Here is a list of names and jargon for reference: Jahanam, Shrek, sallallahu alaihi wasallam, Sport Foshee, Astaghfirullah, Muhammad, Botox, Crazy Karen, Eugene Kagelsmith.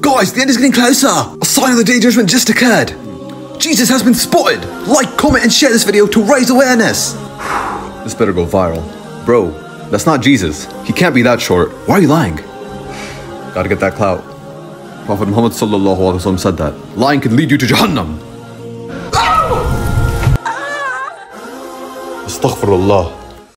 Guys, the end is getting closer. A sign of the day judgment just occurred. Jesus has been spotted. Like, comment, and share this video to raise awareness. This better go viral. Bro, that's not Jesus. He can't be that short. Why are you lying? Gotta get that clout. Prophet Muhammad sallallahu alaihi wasallam said that lying can lead you to Jahannam. Astaghfirullah.